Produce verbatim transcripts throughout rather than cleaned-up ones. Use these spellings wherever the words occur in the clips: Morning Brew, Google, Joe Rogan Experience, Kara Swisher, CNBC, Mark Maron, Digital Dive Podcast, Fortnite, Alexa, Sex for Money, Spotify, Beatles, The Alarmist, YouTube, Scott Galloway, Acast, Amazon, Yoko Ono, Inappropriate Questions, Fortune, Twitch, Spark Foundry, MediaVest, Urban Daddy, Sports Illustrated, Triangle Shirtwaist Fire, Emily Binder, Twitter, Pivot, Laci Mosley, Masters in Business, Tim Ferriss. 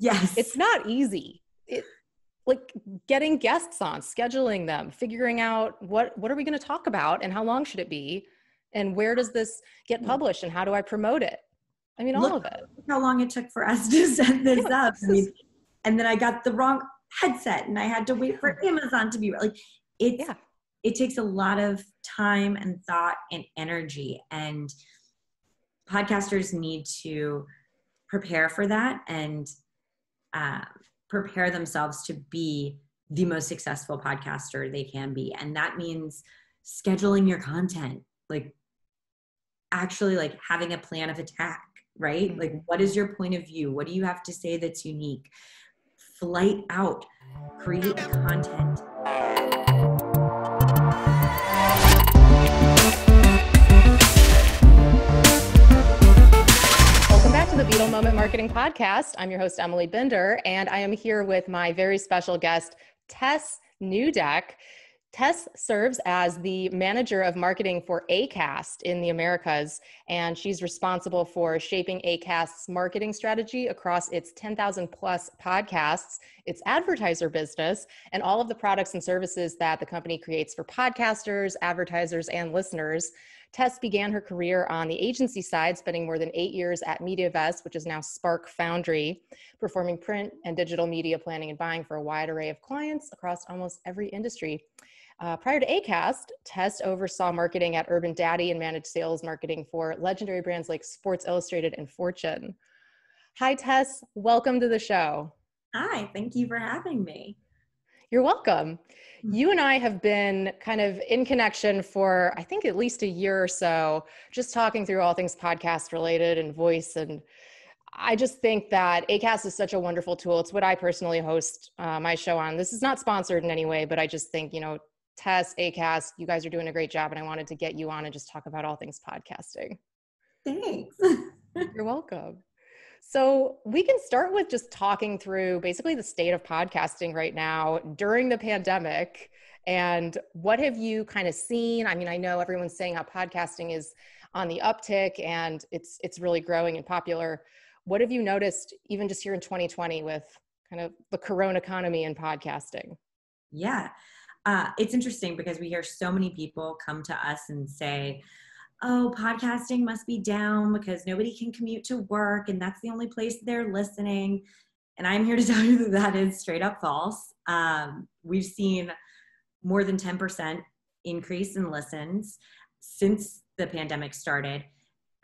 Yes. It's not easy. It, like getting guests on, scheduling them, figuring out what, what are we going to talk about and how long should it be? And where does this get published and how do I promote it? I mean, all look, of it. Look how long it took for us to set this yeah, up. This I mean, is... And then I got the wrong headset and I had to wait for Amazon to be like, it's, yeah. it takes a lot of time and thought and energy, and podcasters need to prepare for that and uh, prepare themselves to be the most successful podcaster they can be. And that means scheduling your content, like actually like having a plan of attack, right? Mm-hmm. Like what is your point of view? What do you have to say that's unique? Flight out, create content. The Beetle Moment Marketing Podcast. I'm your host, Emily Binder, and I am here with my very special guest, Tess Neudeck. Tess serves as the manager of marketing for Acast in the Americas, and she's responsible for shaping Acast's marketing strategy across its ten thousand plus podcasts, its advertiser business, and all of the products and services that the company creates for podcasters, advertisers, and listeners. Tess began her career on the agency side, spending more than eight years at MediaVest, which is now Spark Foundry, performing print and digital media planning and buying for a wide array of clients across almost every industry. Uh, prior to Acast, Tess oversaw marketing at Urban Daddy and managed sales marketing for legendary brands like Sports Illustrated and Fortune. Hi, Tess. Welcome to the show. Hi. Thank you for having me. You're welcome. You and I have been kind of in connection for, I think, at least a year or so, just talking through all things podcast related and voice. And I just think that Acast is such a wonderful tool. It's what I personally host uh, my show on. This is not sponsored in any way, but I just think, you know, Tess, Acast, you guys are doing a great job. And I wanted to get you on and just talk about all things podcasting. Thanks. You're welcome. So we can start with just talking through basically the state of podcasting right now during the pandemic. And what have you kind of seen? I mean, I know everyone's saying how podcasting is on the uptick and it's it's really growing and popular. What have you noticed even just here in twenty twenty with kind of the corona economy and podcasting? Yeah, uh, it's interesting because we hear so many people come to us and say, oh, podcasting must be down because nobody can commute to work and that's the only place they're listening. And I'm here to tell you that that is straight up false. Um, we've seen more than ten percent increase in listens since the pandemic started.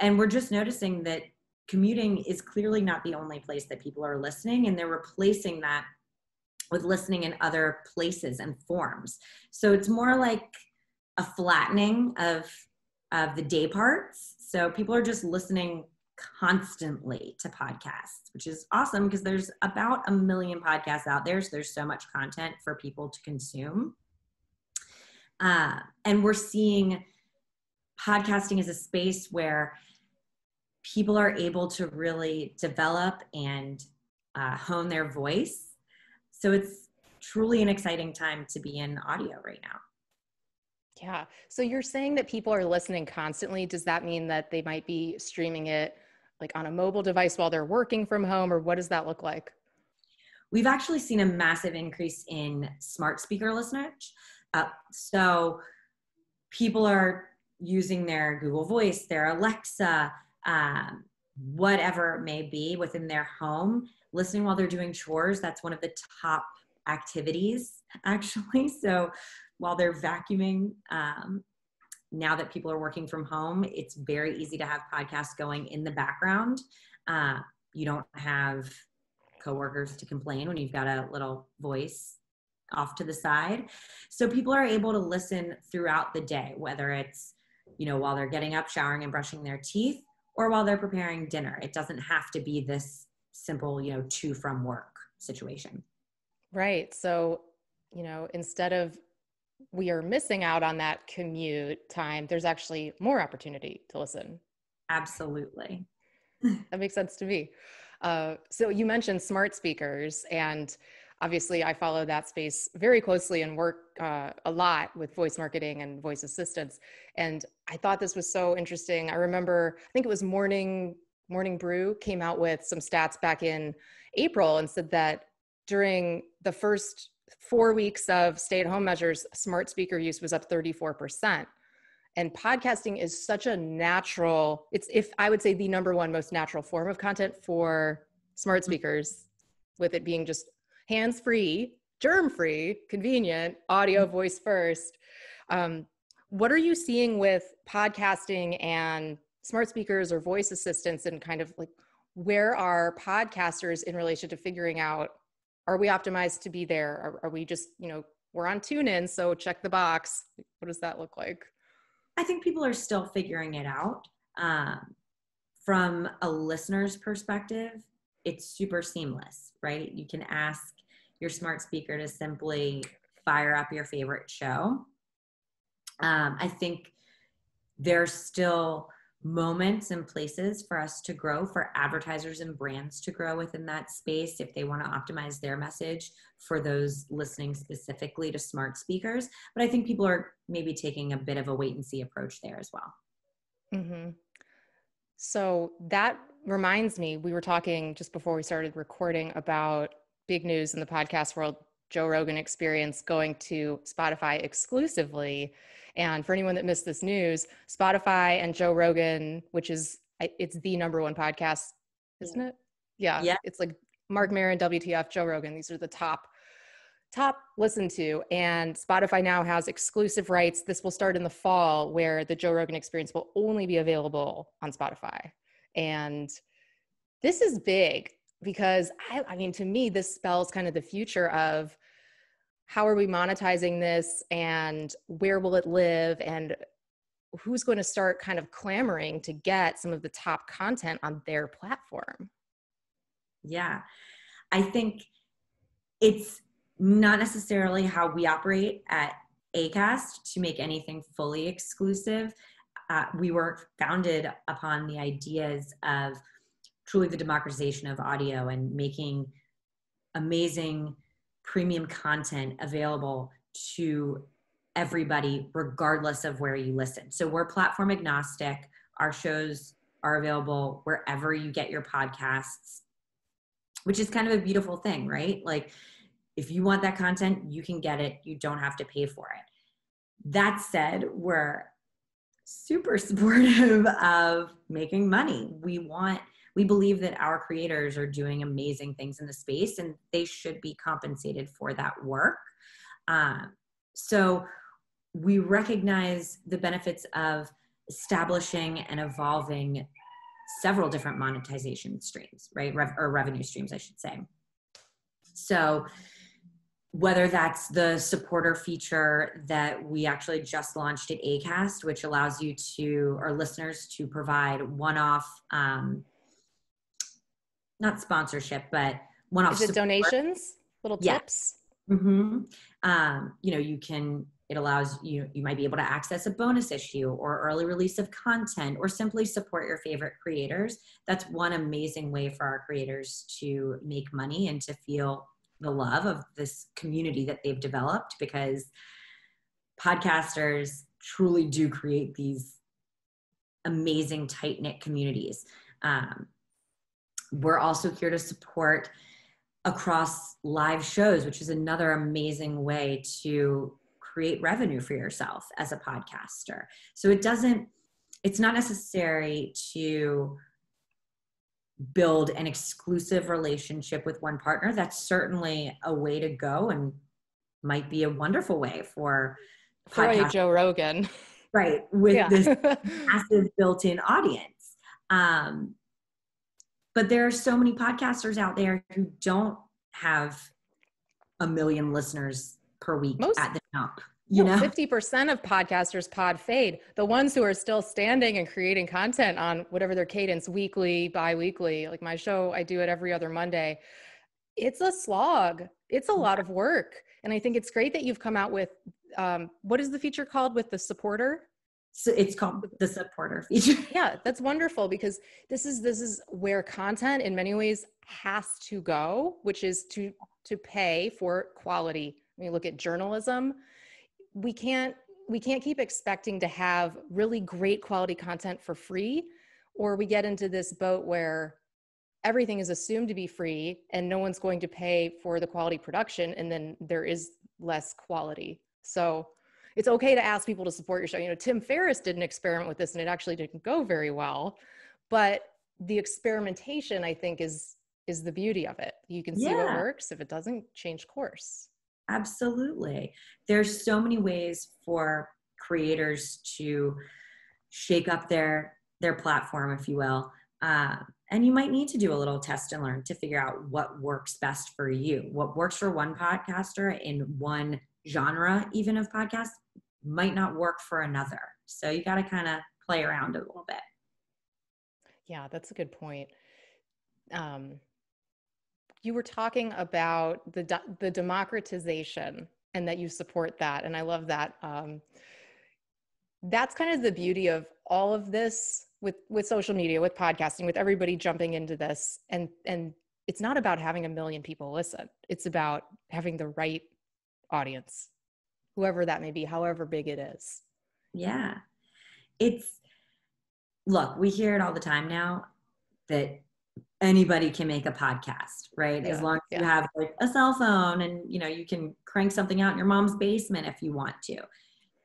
And we're just noticing that commuting is clearly not the only place that people are listening, and they're replacing that with listening in other places and forms. So it's more like a flattening of of the day parts. So people are just listening constantly to podcasts, which is awesome because there's about a million podcasts out there. So there's so much content for people to consume. Uh, and we're seeing podcasting as a space where people are able to really develop and uh, hone their voice. So it's truly an exciting time to be in audio right now. Yeah. So you're saying that people are listening constantly. Does that mean that they might be streaming it like on a mobile device while they're working from home, or what does that look like? We've actually seen a massive increase in smart speaker listeners. Uh, so people are using their Google Voice, their Alexa, um, whatever it may be within their home, listening while they're doing chores. That's one of the top activities actually. So while they're vacuuming, um, now that people are working from home, it's very easy to have podcasts going in the background. Uh, you don't have coworkers to complain when you've got a little voice off to the side. So people are able to listen throughout the day, whether it's, you know, while they're getting up, showering and brushing their teeth, or while they're preparing dinner. It doesn't have to be this simple, you know, to from work situation. Right. So, you know, instead of we are missing out on that commute time, there's actually more opportunity to listen. Absolutely. That makes sense to me. Uh, so you mentioned smart speakers, and obviously I follow that space very closely and work uh, a lot with voice marketing and voice assistants. And I thought this was so interesting. I remember, I think it was Morning Morning Brew came out with some stats back in April and said that during the first four weeks of stay-at-home measures, smart speaker use was up thirty-four percent. And podcasting is such a natural, it's if I would say the number one most natural form of content for smart speakers, with it being just hands-free, germ-free, convenient, audio voice first. Um, what are you seeing with podcasting and smart speakers or voice assistants, and kind of like, where are podcasters in relation to figuring out, are we optimized to be there? Are, are we just, you know, we're on TuneIn, so check the box. What does that look like? I think people are still figuring it out. Um, from a listener's perspective, it's super seamless, right? You can ask your smart speaker to simply fire up your favorite show. Um, I think there's still moments and places for us to grow, for advertisers and brands to grow within that space if they want to optimize their message for those listening specifically to smart speakers. But I think people are maybe taking a bit of a wait and see approach there as well. Mm-hmm. So that reminds me, we were talking just before we started recording about big news in the podcast world, Joe Rogan Experience going to Spotify exclusively. And for anyone that missed this news, Spotify and Joe Rogan, which is, it's the number one podcast, isn't it? Yeah. yeah. It's like Mark Maron, W T F, Joe Rogan. These are the top, top listened to. And Spotify now has exclusive rights. This will start in the fall, where the Joe Rogan Experience will only be available on Spotify. And this is big because, I, I mean, to me, this spells kind of the future of how are we monetizing this, and where will it live, and who's going to start kind of clamoring to get some of the top content on their platform? Yeah, I think it's not necessarily how we operate at Acast to make anything fully exclusive. Uh, we were founded upon the ideas of truly the democratization of audio and making amazing premium content available to everybody, regardless of where you listen. So we're platform agnostic. Our shows are available wherever you get your podcasts, which is kind of a beautiful thing, right? Like, if you want that content, you can get it. You don't have to pay for it. That said, we're super supportive of making money. We want We believe that our creators are doing amazing things in the space, and they should be compensated for that work. Um, so we recognize the benefits of establishing and evolving several different monetization streams, right? Re- or revenue streams, I should say. So whether that's the supporter feature that we actually just launched at Acast, which allows you to, or listeners to provide one-off, um, not sponsorship, but one off. Is it donations? Little tips? Yeah. Mm-hmm. Um, you know, you can, it allows you, you might be able to access a bonus issue or early release of content, or simply support your favorite creators. That's one amazing way for our creators to make money and to feel the love of this community that they've developed, because podcasters truly do create these amazing tight-knit communities. Um, We're also here to support across live shows, which is another amazing way to create revenue for yourself as a podcaster. So it doesn't, it's not necessary to build an exclusive relationship with one partner. That's certainly a way to go, and might be a wonderful way for podcasters. Joe Rogan. Right, with yeah. this massive built-in audience. Um, But there are so many podcasters out there who don't have a million listeners per week. Most, at the top. You know, fifty percent of podcasters pod fade. The ones who are still standing and creating content on whatever their cadence, weekly, bi-weekly, like my show, I do it every other Monday. It's a slog. It's a lot of work. And I think it's great that you've come out with, um, what is the feature called with the supporter? So it's called the supporter feature. Yeah, that's wonderful, because this is this is where content in many ways has to go, which is to to pay for quality. When you look at journalism, we can't we can't keep expecting to have really great quality content for free or we get into this boat where everything is assumed to be free and no one's going to pay for the quality production, and then there is less quality. So it's okay to ask people to support your show. You know, Tim Ferriss did an experiment with this and it actually didn't go very well, but the experimentation, I think, is is the beauty of it. You can see yeah. what works. If it doesn't, change course. Absolutely. There's so many ways for creators to shake up their, their platform, if you will. Uh, and you might need to do a little test and learn to figure out what works best for you. What works for one podcaster in one genre, even of podcasts, might not work for another. So you got to kind of play around a little bit. Yeah, that's a good point. Um, you were talking about the, the democratization and that you support that. And I love that. Um, that's kind of the beauty of all of this with, with social media, with podcasting, with everybody jumping into this. And, and it's not about having a million people listen. It's about having the right audience, whoever that may be, however big it is. Yeah. It's, look, we hear it all the time now that anybody can make a podcast, right? Yeah, as long as yeah. you have like a cell phone and, you know, you can crank something out in your mom's basement if you want to.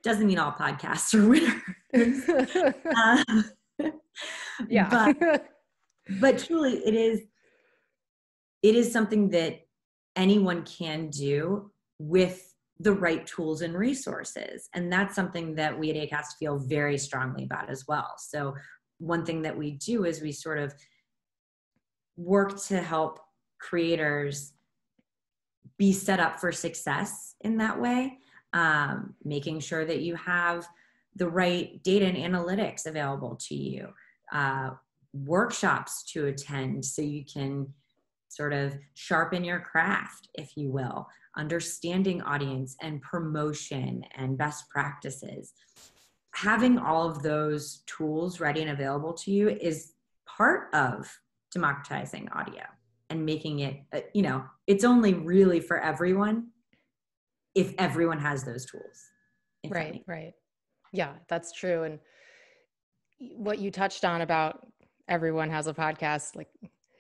Doesn't mean all podcasts are winners. uh, yeah. But, but truly it is, it is something that anyone can do with the right tools and resources. And that's something that we at Acast feel very strongly about as well. So one thing that we do is we sort of work to help creators be set up for success in that way, um, making sure that you have the right data and analytics available to you, uh, workshops to attend so you can sort of sharpen your craft, if you will, understanding audience and promotion and best practices. Having all of those tools ready and available to you is part of democratizing audio and making it, you know, it's only really for everyone if everyone has those tools. Right, right. Yeah, that's true. And what you touched on about everyone has a podcast, like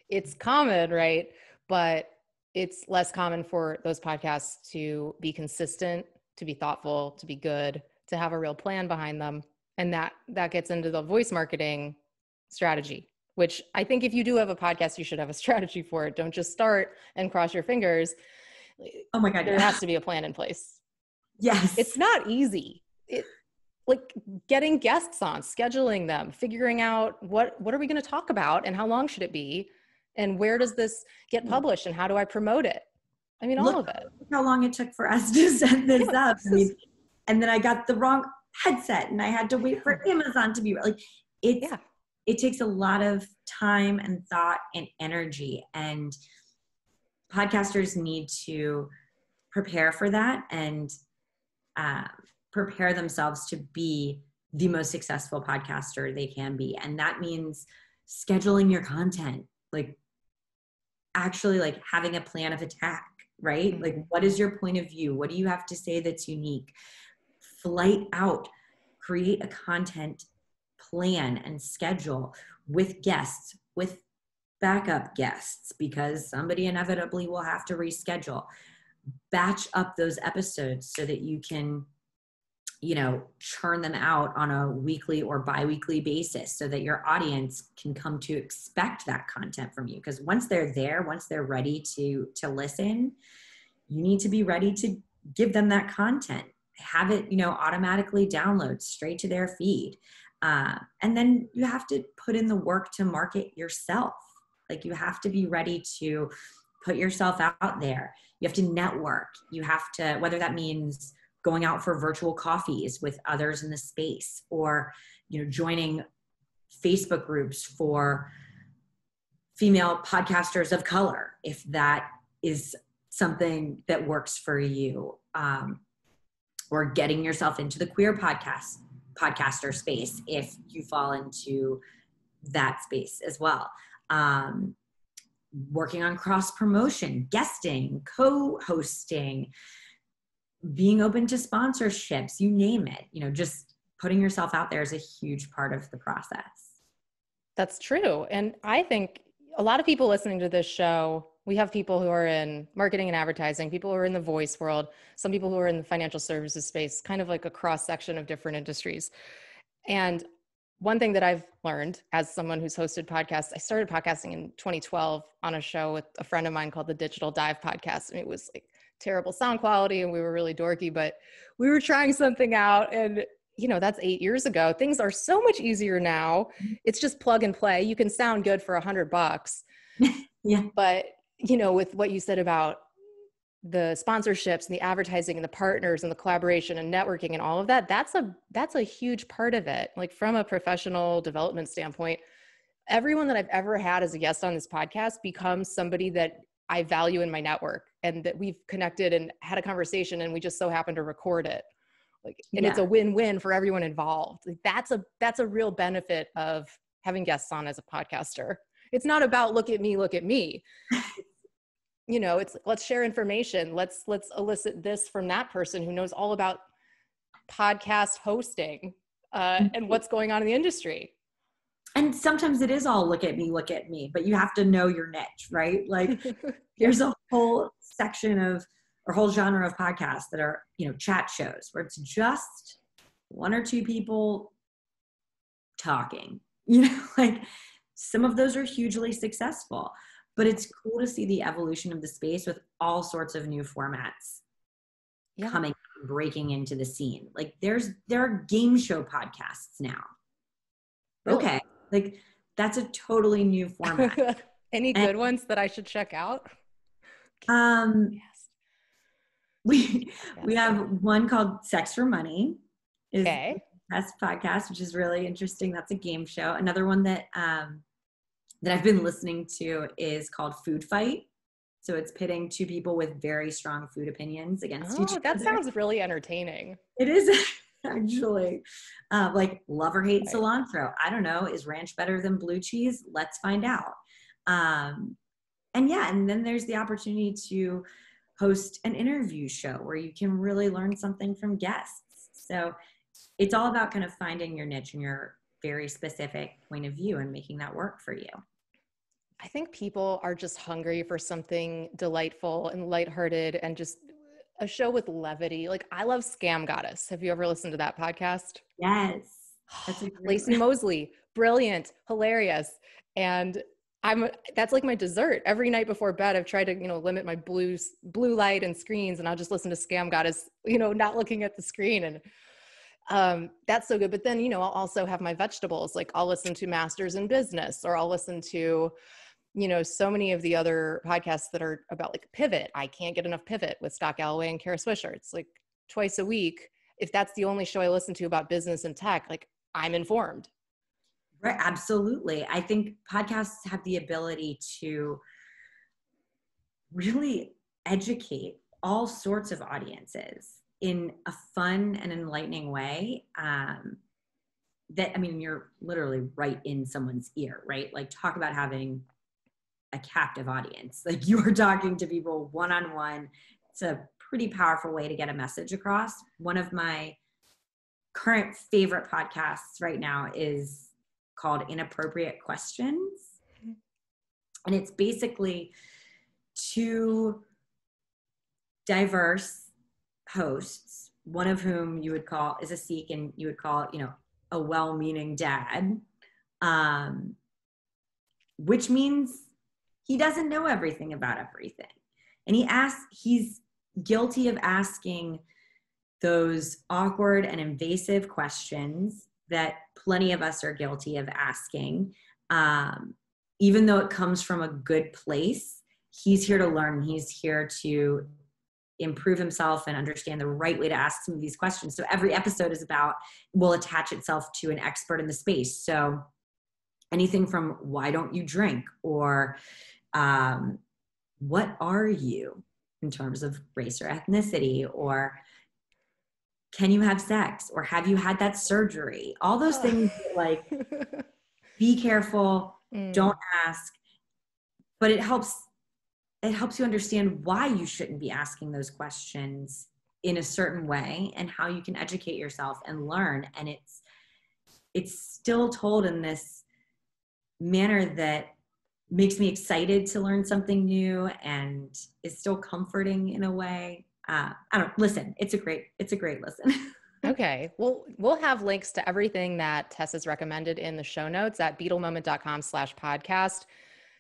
it's common, right? But it's less common for those podcasts to be consistent, to be thoughtful, to be good, to have a real plan behind them. And that, that gets into the voice marketing strategy, which I think if you do have a podcast, you should have a strategy for it. Don't just start and cross your fingers. Oh my God. There yeah. has to be a plan in place. Yes. It's not easy. It, like getting guests on, scheduling them, figuring out what, what are we going to talk about and how long should it be? And where does this get published and how do I promote it? I mean, all look, of it. Look how long it took for us to set this yeah. up. I mean, and then I got the wrong headset and I had to wait for Amazon to be like, it's, yeah. It takes a lot of time and thought and energy, and podcasters need to prepare for that and uh, prepare themselves to be the most successful podcaster they can be. And that means scheduling your content, like actually like having a plan of attack, right? Mm-hmm. Like what is your point of view? What do you have to say that's unique? Flight out, create a content plan and schedule with guests, with backup guests, because somebody inevitably will have to reschedule. Batch up those episodes so that you can, you know, churn them out on a weekly or bi-weekly basis so that your audience can come to expect that content from you. Because once they're there, once they're ready to, to listen, you need to be ready to give them that content. Have it, you know, automatically download straight to their feed. Uh, and then you have to put in the work to market yourself. Like you have to be ready to put yourself out there. You have to network. You have to, whether that means going out for virtual coffees with others in the space, or, you know, joining Facebook groups for female podcasters of color, if that is something that works for you, um, or getting yourself into the queer podcast podcaster space if you fall into that space as well. Um, working on cross promotion, guesting, co-hosting, being open to sponsorships, you name it. You know, just putting yourself out there is a huge part of the process. That's true. And I think a lot of people listening to this show, we have people who are in marketing and advertising, people who are in the voice world, some people who are in the financial services space, kind of like a cross section of different industries. And one thing that I've learned as someone who's hosted podcasts, I started podcasting in twenty twelve on a show with a friend of mine called the Digital Dive Podcast. And it was like terrible sound quality and we were really dorky, but we were trying something out, and you know, that's eight years ago. Things are so much easier now. It's just plug and play. You can sound good for a hundred bucks. Yeah. But you know, with what you said about the sponsorships and the advertising and the partners and the collaboration and networking and all of that, that's a, that's a huge part of it. Like from a professional development standpoint, everyone that I've ever had as a guest on this podcast becomes somebody that I value in my network and that we've connected and had a conversation and we just so happen to record it. Like, and yeah. It's a win-win for everyone involved. Like that's a, that's a real benefit of having guests on as a podcaster. It's not about look at me, look at me. You know, it's let's share information. Let's, let's elicit this from that person who knows all about podcast hosting uh, and what's going on in the industry. And sometimes it is all look at me, look at me, but you have to know your niche, right? Like yeah. There's a whole section of or whole genre of podcasts that are, you know, chat shows where it's just one or two people talking, you know, like some of those are hugely successful, but it's cool to see the evolution of the space with all sorts of new formats yeah. coming, breaking into the scene. Like there's, there are game show podcasts now. Really? Okay. Like that's a totally new format. Any and, good ones that I should check out? Um, yes. We we have one called Sex for Money is okay. the best podcast, which is really interesting. That's a game show. Another one that um, that I've been listening to is called Food Fight. So it's pitting two people with very strong food opinions against oh, each other. That sounds really entertaining. It is actually uh, like love or hate right. cilantro. I don't know. Is ranch better than blue cheese? Let's find out. Um, and yeah, and then there's the opportunity to host an interview show where you can really learn something from guests. So it's all about kind of finding your niche and your very specific point of view and making that work for you. I think people are just hungry for something delightful and lighthearted and just a show with levity. Like I love Scam Goddess. Have you ever listened to that podcast? Yes. That's Laci Mosley, brilliant, hilarious. And I'm, that's like my dessert every night before bed. I've tried to, you know, limit my blue, blue light and screens, and I'll just listen to Scam Goddess, you know, not looking at the screen. And um, that's so good. But then, you know, I'll also have my vegetables. Like I'll listen to Masters in Business, or I'll listen to, you know, so many of the other podcasts that are about like Pivot. I can't get enough Pivot with Scott Galloway and Kara Swisher. It's like twice a week. If that's the only show I listen to about business and tech, like I'm informed. Right, absolutely. I think podcasts have the ability to really educate all sorts of audiences in a fun and enlightening way. Um, that, I mean, you're literally right in someone's ear, right? Like talk about having a captive audience. Like you are talking to people one-on-one. It's a pretty powerful way to get a message across. One of my current favorite podcasts right now is called Inappropriate Questions. And it's basically two diverse hosts, one of whom you would call is a Sikh and you would call, you know, a well-meaning dad, um, which means he doesn't know everything about everything. And he asks, he's guilty of asking those awkward and invasive questions that plenty of us are guilty of asking. Um, even though it comes from a good place, he's here to learn. He's here to improve himself and understand the right way to ask some of these questions. So every episode is about, will attach itself to an expert in the space. So anything from why don't you drink, or um, what are you in terms of race or ethnicity, or can you have sex, or have you had that surgery? All those oh. things that, like, be careful, mm. don't ask, but it helps, it helps you understand why you shouldn't be asking those questions in a certain way and how you can educate yourself and learn. And it's, it's still told in this manner that makes me excited to learn something new and is still comforting in a way. Uh, I don't know, listen, it's a great, it's a great listen. Okay. Well, we'll have links to everything that Tess has recommended in the show notes at beetlemoment.com slash podcast.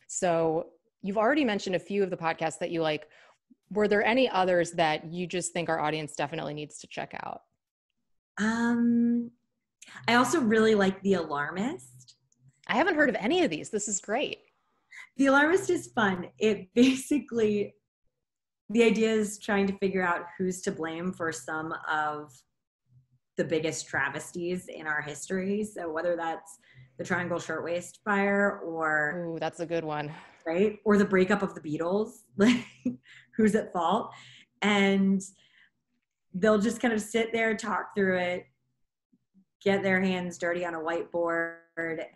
So you've already mentioned a few of the podcasts that you like. Were there any others that you just think our audience definitely needs to check out? Um, I also really like The Alarmist. I haven't heard of any of these. This is great. The Alarmist is fun. It basically, the idea is trying to figure out who's to blame for some of the biggest travesties in our history. So whether that's the Triangle Shirtwaist Fire or... Ooh, that's a good one. Right? Or the breakup of the Beatles. Like, who's at fault? And they'll just kind of sit there, talk through it, get their hands dirty on a whiteboard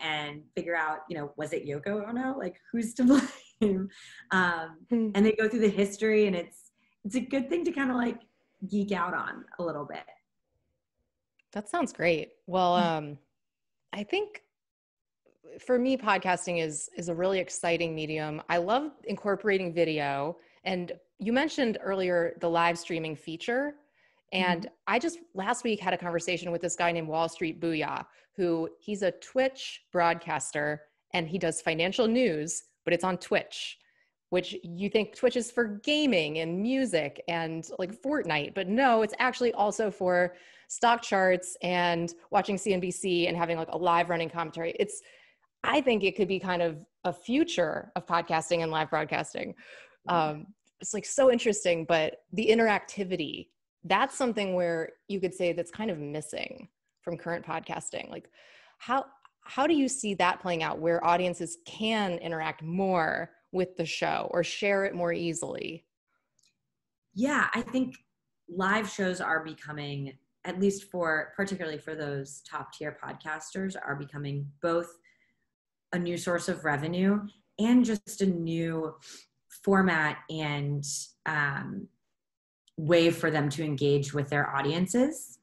and figure out, you know, was it Yoko Ono? Like, who's to blame? Um, and they go through the history, and it's it's a good thing to kind of like geek out on a little bit. That sounds great. Well, um, I think for me, podcasting is is a really exciting medium. I love incorporating video. And you mentioned earlier the live streaming feature. And mm-hmm. I just last week had a conversation with this guy named Wall Street Booyah, who he's a Twitch broadcaster and he does financial news, but it's on Twitch, which you think Twitch is for gaming and music and like Fortnite, but no, it's actually also for stock charts and watching C N B C and having like a live running commentary. It's, I think it could be kind of a future of podcasting and live broadcasting. Um, it's like so interesting, but the interactivity, that's something where you could say that's kind of missing from current podcasting. Like how, how do you see that playing out where audiences can interact more with the show or share it more easily? Yeah, I think live shows are becoming, at least for, particularly for those top tier podcasters, are becoming both a new source of revenue and just a new format and um, way for them to engage with their audiences.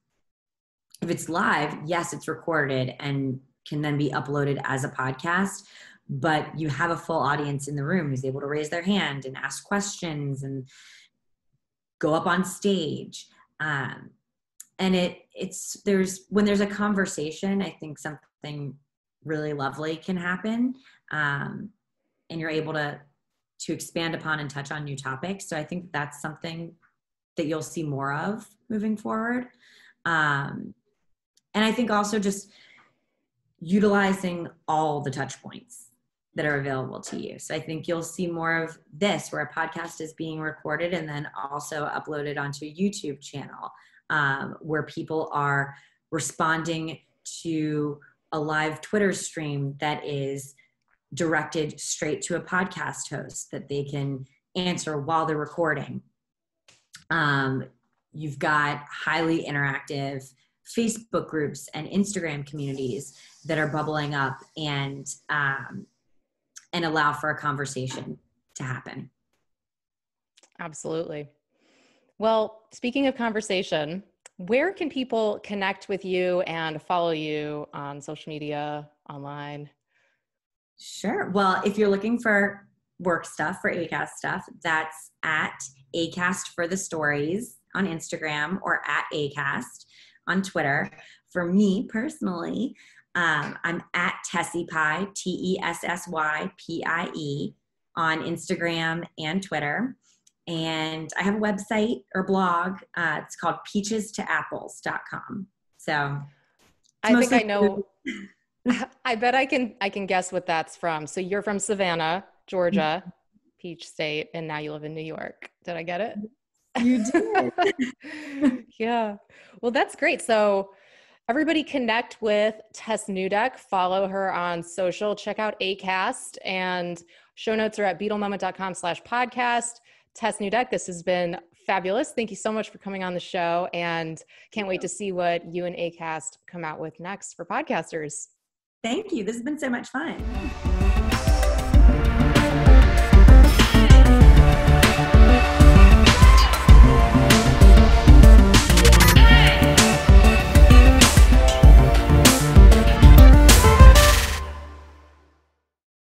If it's live, yes, it's recorded and can then be uploaded as a podcast, but you have a full audience in the room who's able to raise their hand and ask questions and go up on stage. Um, and it it's there's when there's a conversation, I think something really lovely can happen, um, and you're able to to expand upon and touch on new topics. So I think that's something that you'll see more of moving forward. Um, and I think also just utilizing all the touch points that are available to you. So I think you'll see more of this where a podcast is being recorded and then also uploaded onto a YouTube channel, um, where people are responding to a live Twitter stream that is directed straight to a podcast host that they can answer while they're recording. Um, you've got highly interactive Facebook groups and Instagram communities that are bubbling up and, um, and allow for a conversation to happen. Absolutely. Well, speaking of conversation, where can people connect with you and follow you on social media, online? Sure. Well, if you're looking for work stuff, for Acast stuff, that's at Acast for the Stories on Instagram or at Acast on Twitter. For me personally, um, I'm at Tessie Pie, T E S S Y P I E on Instagram and Twitter. And I have a website or blog. Uh, it's called peaches to apples dot com. So I think I know. I bet I can, I can guess what that's from. So you're from Savannah, Georgia, Peach State, and now you live in New York. Did I get it? You did. Yeah. Well, that's great. So everybody connect with Tess Neudeck, follow her on social, check out Acast, and show notes are at beetlemoment.com slash podcast. Tess Neudeck, this has been fabulous. Thank you so much for coming on the show, and can't wait to see what you and Acast come out with next for podcasters. Thank you. This has been so much fun.